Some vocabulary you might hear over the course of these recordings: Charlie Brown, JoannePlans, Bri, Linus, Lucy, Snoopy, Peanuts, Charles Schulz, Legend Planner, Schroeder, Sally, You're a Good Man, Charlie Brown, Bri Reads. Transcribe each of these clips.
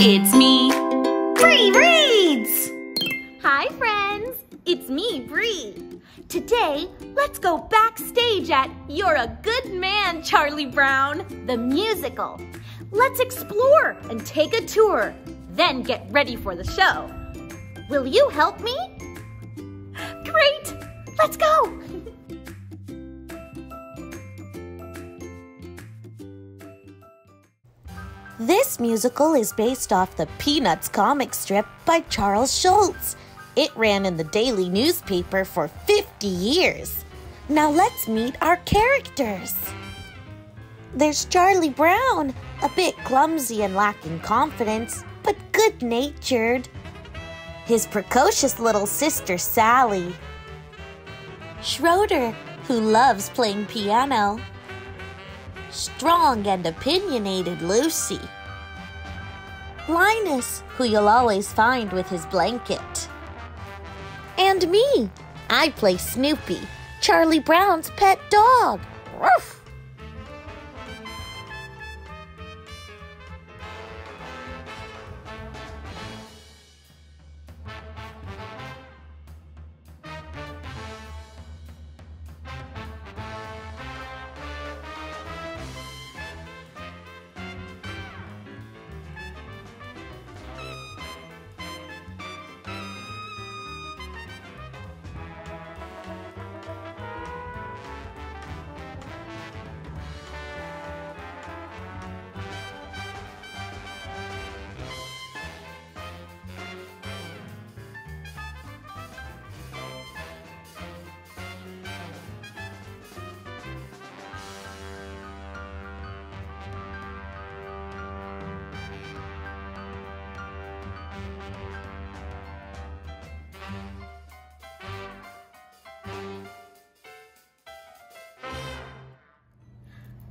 It's me, Bri Reads! Hi friends, it's me, Bri. Today, let's go backstage at You're a Good Man, Charlie Brown, the musical. Let's explore and take a tour, then get ready for the show. Will you help me? Great, let's go! This musical is based off the Peanuts comic strip by Charles Schulz. It ran in the daily newspaper for 50 years. Now let's meet our characters. There's Charlie Brown, a bit clumsy and lacking confidence, but good-natured. His precocious little sister, Sally. Schroeder, who loves playing piano. Strong and opinionated Lucy. Linus, who you'll always find with his blanket. And me. I play Snoopy, Charlie Brown's pet dog. Ruff.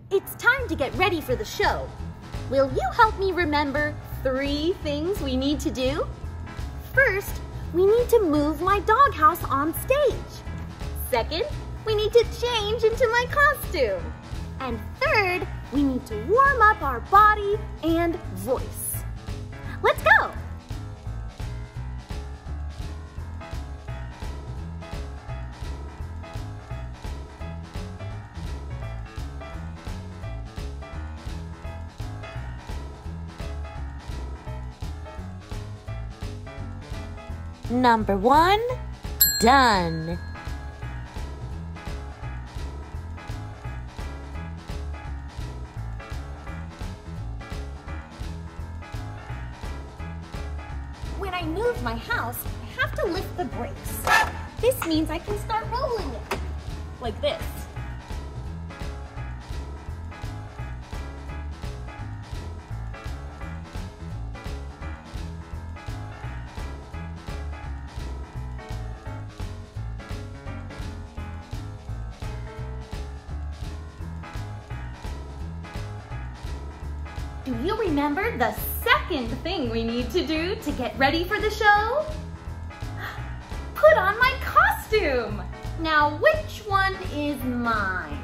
It's time to get ready for the show. Will you help me remember 3 things we need to do? First, we need to move my doghouse on stage. Second, we need to change into my costume. And third, we need to warm up our body and voice. Let's go! Number 1, done. When I move my house, I have to lift the brakes. This means I can start rolling it, like this. Do you remember the second thing we need to do to get ready for the show? Put on my costume! Now, which one is mine?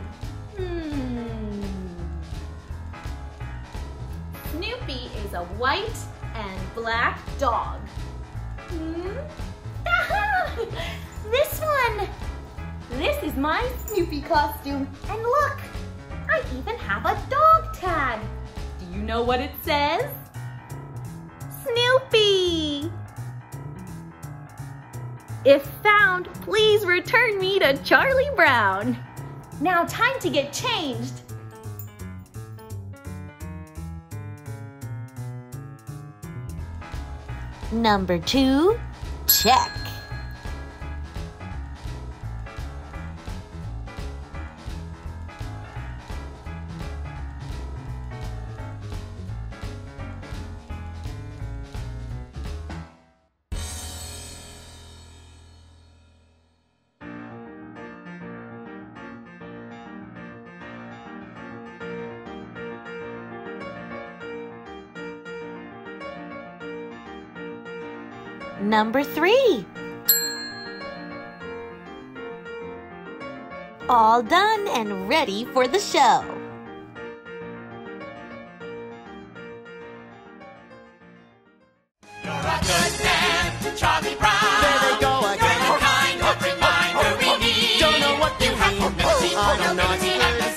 Snoopy is a white and black dog. This one! This is my Snoopy costume. And look, I even have a dog tag. You know what it says? Snoopy! If found, please return me to Charlie Brown. Now time to get changed. Number 2, check. Number 3. All done and ready for the show. You're a good man, Charlie Brown. There they go again. You're the kind of reminder we need. Don't know what you have for me. Oh, I don't know.